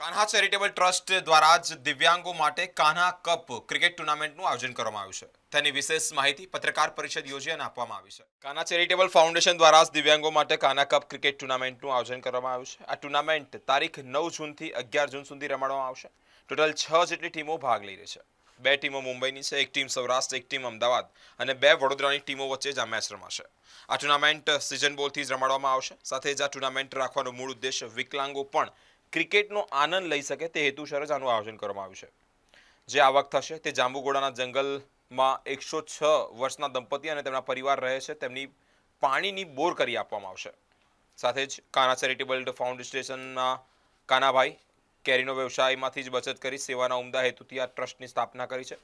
Kanha charitable trust દ્વારા જ દિવ્યાંગો માટે કાન્હા કપ ક્રિકેટ ટુર્નામેન્ટનું આયોજન કરવામાં આવ્યું છે। તેની વિશેષ માહિતી પત્રકાર પરિષદ યોજી અને આપવામાં આવી છે। કાન્હા ચેરીટેબલ ફાઉન્ડેશન દ્વારા જ દિવ્યાંગો માટે કાન્હા કપ ક્રિકેટ ટુર્નામેન્ટનું આયોજન કરવામાં આવ્યું છે। આ ટુર્નામેન્ટ તારીખ 9 જૂનથી 11 જૂન સુધી રમાડવામાં આવશે। ટોટલ 6 જેટલી ટીમો ભાગ લઈ રહી છે। બે ટીમો મુંબઈની છે, એક ટીમ સૌરાષ્ટ્ર, એક ટીમ અમદાવાદ અને બે વડોદરાની ટીમો વચ્ચે જ આ મેચ રમાશે। આ ટુર્નામેન્ટ સિઝન બોલથી જ રમાડવામાં આવશે। સાથે જ આ ટુર્નામેન્ટ રાખવાનો મૂળ ઉદ્દેશ વિકલાંગો પણ क्रिकेटનો आनंद लई सके ते हेतुसर ज आनुं आयोजन करवामां आव्युं छे। जे आवक थशे ते जांबुगोडाना जंगलमां 106 वर्षना दंपती अने तेमना परिवार रहे छे तेमनी पाणीनी बोर करी आपवामां आवशे। साथे ज कान्हा चेरिटेबल फाउंडेशनना कानाभाई केरीनो व्यवसायमांथी ज बचत करी सेवाना उमदा हेतुथी आ ट्रस्टनी स्थापना करी छे,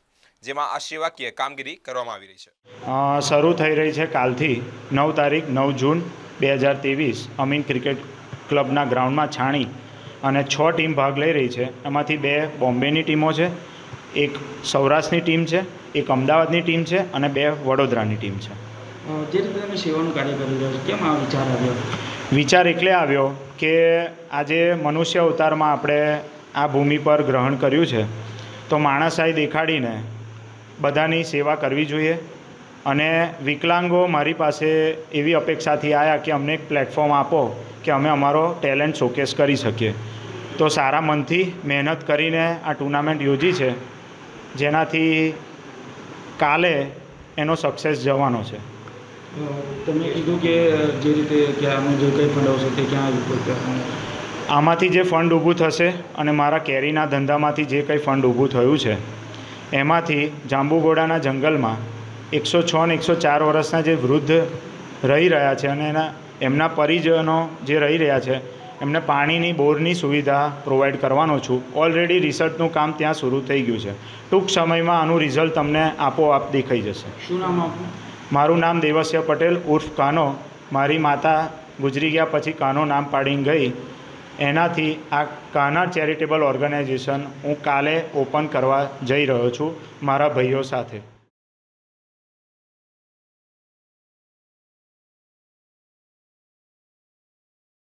जेमां आ सेवाकीय कामगीरी करवामां आवी रही छे। शरू थई रही छे कालथी 9 तारीख 9 जून 2023 अमीन क्रिकेट क्लबना ग्राउंडमां छाणी અને 6 ટીમ ભાગ લઈ રહી છે। એમાંથી 2 બોમ્બેની ટીમો છે, એક સૌરાષ્ટ્રની ટીમ છે, એક અમદાવાદની ટીમ છે અને 2 વડોદરાની ટીમ છે। જે રીતે તમે સેવાનું કાર્ય કરી રહ્યા છો, કેમ આ વિચાર આવ્યો? વિચાર એટલે આવ્યો કે આજે મનુષ્ય અવતારમાં આપણે આ ભૂમિ પર ગ્રહણ કર્યું છે, તો માણસાઈ દેખાડીને બધાની સેવા કરવી જોઈએ। અને વિકલાંગો મારી પાસે એવી અપેક્ષાથી આવ્યા કે અમને એક પ્લેટફોર્મ આપો કે અમે અમારો ટેલેન્ટ શોકેસ કરી શકીએ। તો સારા મનથી મહેનત કરીને આ ટુર્નામેન્ટ યોજી છે, જેનાથી કાલે એનો સક્સેસ જવાનો છે। તમે કીધું કે જે રીતે કે આમાં જે કંઈ ફંડ આવશે તે ક્યાં, આમાંથી જે ફંડ ઊભું થશે અને મારા કેરીના ધંધામાંથી જે કંઈ ફંડ ઊભું થયું છે એમાંથી જાંબુઘોડાના જંગલમાં 106 અને 104 વર્ષના જે વૃદ્ધ રહી રહ્યા છે અને એમના પરિજનો જે રહી રહ્યા છે એમને પાણીની બોરની સુવિધા પ્રોવાઈડ કરવાનો છું। ઓલરેડી રિસર્ચનું કામ ત્યાં શરૂ થઈ ગયું છે। ટૂંક સમયમાં આનું રિઝલ્ટ તમને આપોઆપ દેખાઈ જશે। શું નામ આપનું? મારું નામ દેવસ્ય પટેલ ઉર્ફ કાનો। મારી માતા ગુજરી ગયા પછી કાનો નામ પાડીને ગઈ, એનાથી આ કાન્હા ચેરિટેબલ ઓર્ગેનાઇઝેશન હું કાલે ઓપન કરવા જઈ રહ્યો છું મારા ભાઈઓ સાથે।